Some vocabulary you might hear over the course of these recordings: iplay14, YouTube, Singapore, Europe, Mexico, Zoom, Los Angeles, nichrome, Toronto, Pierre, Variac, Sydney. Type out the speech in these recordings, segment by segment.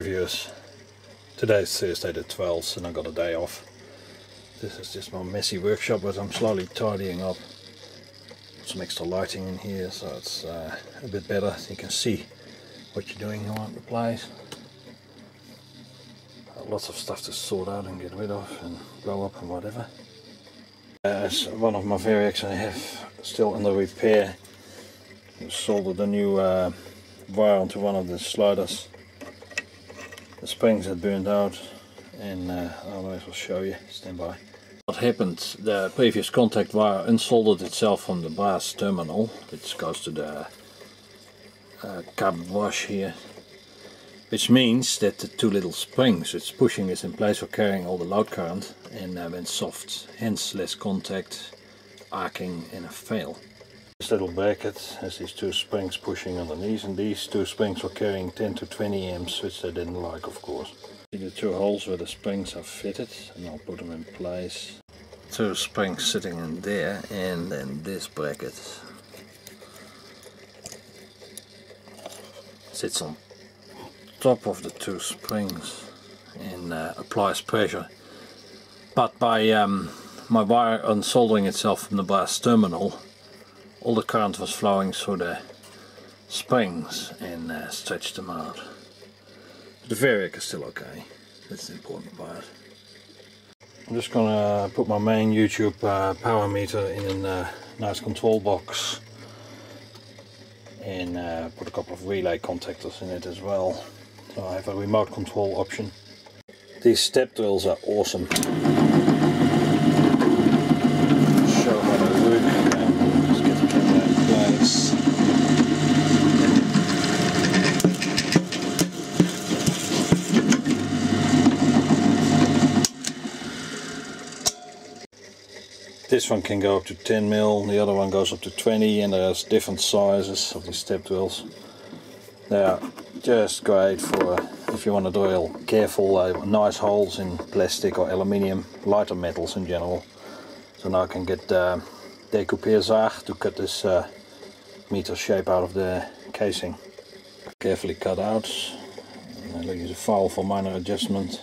Reviews. Today's Thursday the 12th and I got a day off. This is just my messy workshop but I'm slowly tidying up. Some extra lighting in here so it's a bit better. You can see what you're doing around the place. Lots of stuff to sort out and get rid of and blow up and whatever. So one of my Variacs I have still under repair. I soldered a new wire onto one of the sliders. The springs had burned out and I might as well show you, stand by. What happened, the previous contact wire unsoldered itself from the brass terminal, which goes to the cup wash here. Which means that the two little springs, it's pushing this in place for carrying all the load current and went soft, hence less contact, arcing and a fail. This little bracket has these two springs pushing underneath, and these two springs were carrying 10 to 20 amps, which they didn't like, of course. See the two holes where the springs are fitted, and I'll put them in place. Two springs sitting in there, and then this bracket sits on top of the two springs and applies pressure. But by my wire unsoldering itself from the brass terminal, all the current was flowing through the springs and stretched them out. The Variac is still okay, that's the important part. I'm just gonna put my main YouTube power meter in a nice control box and put a couple of relay contactors in it as well. So I have a remote control option. These step drills are awesome. This one can go up to 10 mil, the other one goes up to 20, and there's different sizes of these step drills. They are just great for if you want to drill careful, nice holes in plastic or aluminium, lighter metals in general. So now I can get the découpeur saag to cut this meter shape out of the casing. Carefully cut out, and I'll use a file for minor adjustment.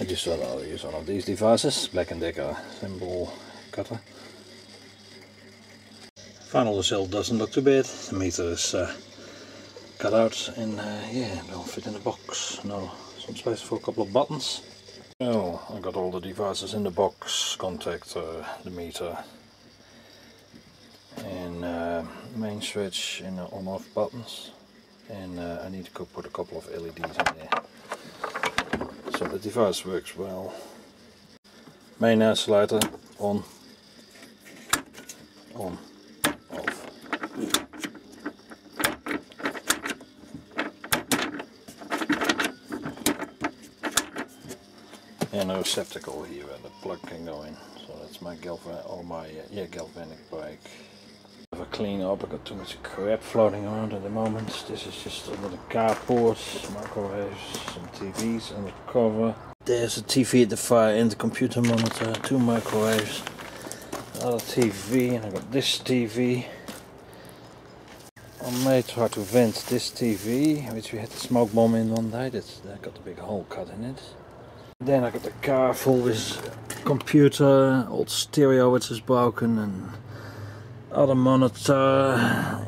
I just thought I'll use one of these devices, Black & Decker symbol cutter. Final result doesn't look too bad. The meter is cut out and yeah, they'll fit in the box. Now some space for a couple of buttons. So I got all the devices in the box, contactor, the meter and main switch and on off buttons, and I need to go put a couple of LEDs in there. So the device works well. Main isolator on, off. And a receptacle here where the plug can go in. So that's my galvanic brake. I have a clean up, I got too much crap floating around at the moment. This is just another carport, microwaves, some TVs under cover. There's a TV at the far end, the computer monitor, two microwaves, another TV, and I got this TV. I may try to vent this TV, which we had the smoke bomb in one day. That got a big hole cut in it. Then I got the car full with computer, old stereo which is broken, and other monitor,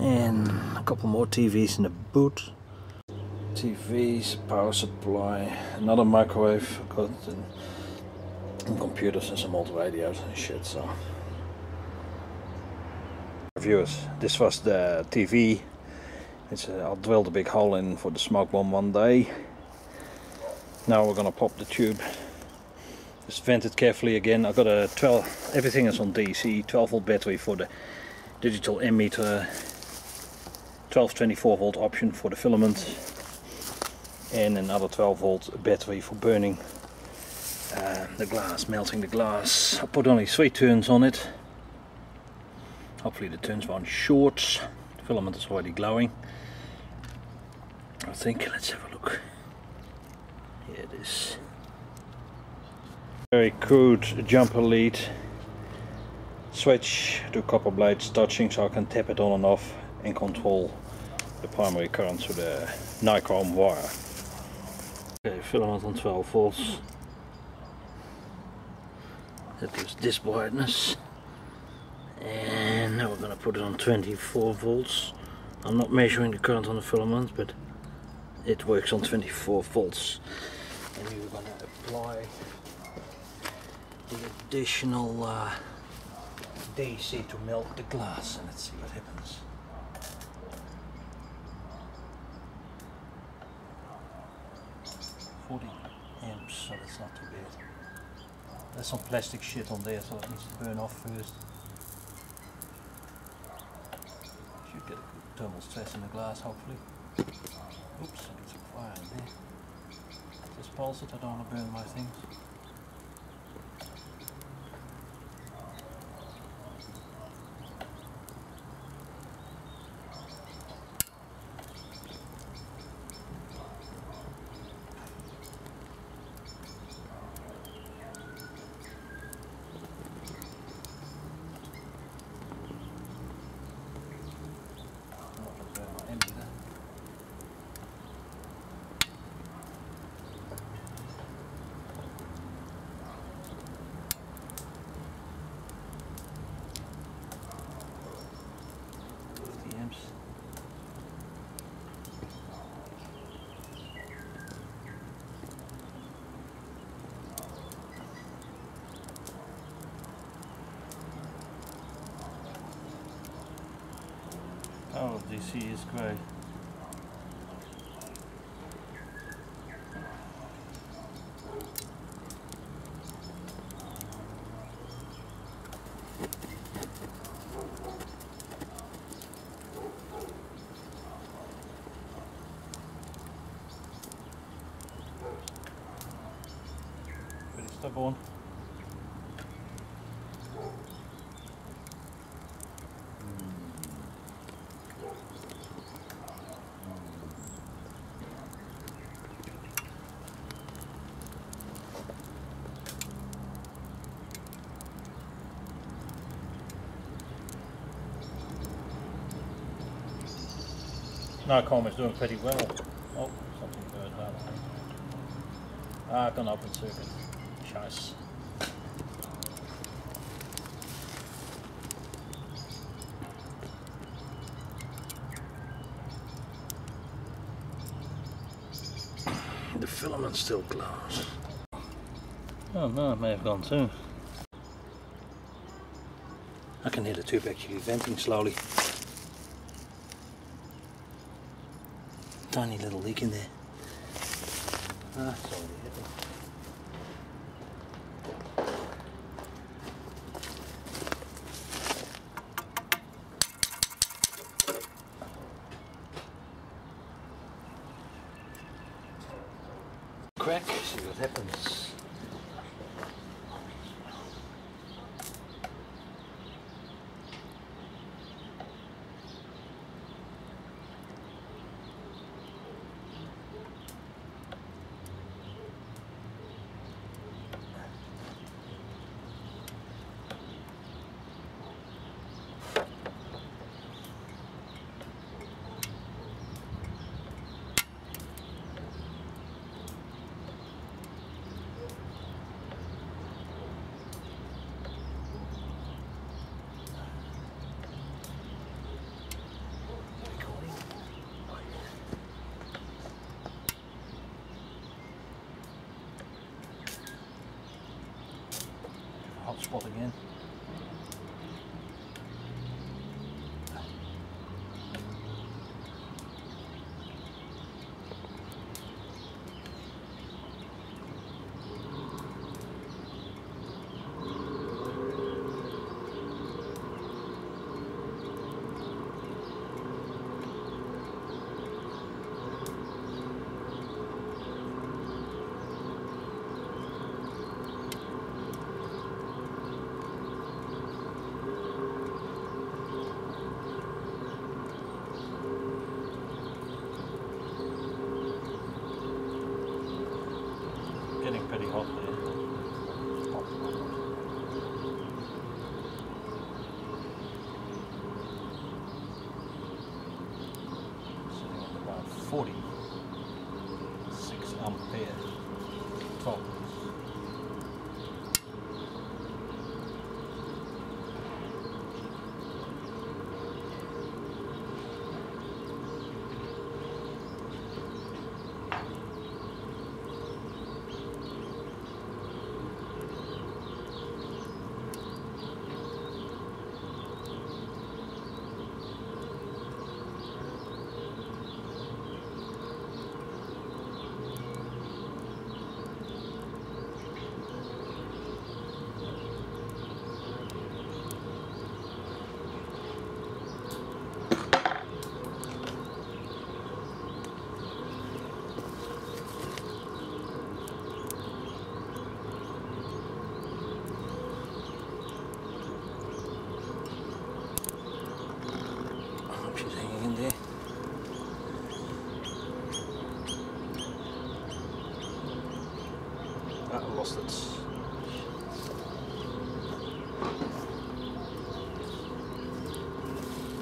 and a couple more TVs in the boot. TVs, power supply, another microwave, got and computers and some old radios and shit. So, viewers, this was the TV. It's I drilled a big hole in for the smoke bomb one day. Now we're gonna pop the tube. Just vent it carefully again. I got a 12. Everything is on DC. 12-volt battery for the digital ammeter. 12 24-volt option for the filament. And another 12-volt battery for burning the glass, melting the glass. I put only 3 turns on it. Hopefully the turns weren't short. The filament is already glowing, I think. Let's have a look. Here it is. Very crude jumper lead. Switch to copper blades touching so I can tap it on and off and control the primary current through the nichrome wire. Okay, filament on 12 volts. That gives this brightness. And now we're going to put it on 24 volts. I'm not measuring the current on the filament, but it works on 24 volts. And we're going to apply the additional DC to melt the glass, and let's see what happens. Amps, so that's not too bad. There's some plastic shit on there, so it needs to burn off first. Should get a good thermal stress in the glass, hopefully. Oops, I got some fire in there. Just pulse it, I don't want to burn my things. Oh, DC is grey. Pretty stubborn. Nichrome is doing pretty well. Oh, something burned out. Ah, I can open circuit. Scheiße. The filament's still glass. Oh no, it may have gone too. I can hear the tube actually venting slowly. Tiny little leak in there. Ah, it's already hitting. Crack, see what happens. Spot again. prepared for.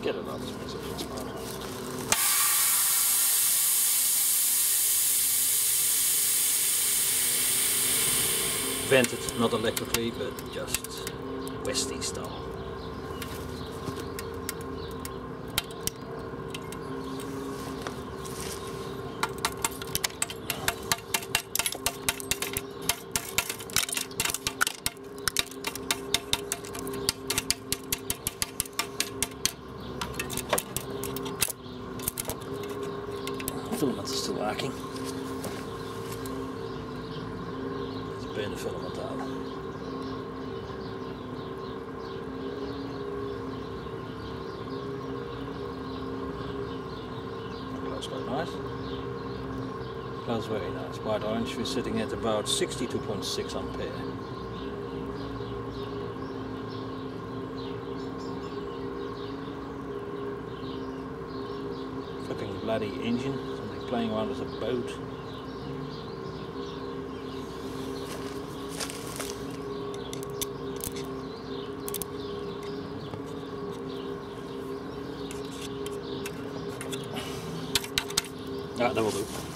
Get it out, makes a difference, man. Vented, not electrically, but just Westie style. Filaments are still arcing. Let's burn the filament out. Glows quite nice. Glows very nice. White orange, we're sitting at about 62.6 ampere. Flipping bloody engine. Playing around with a boat. Ah, that will do.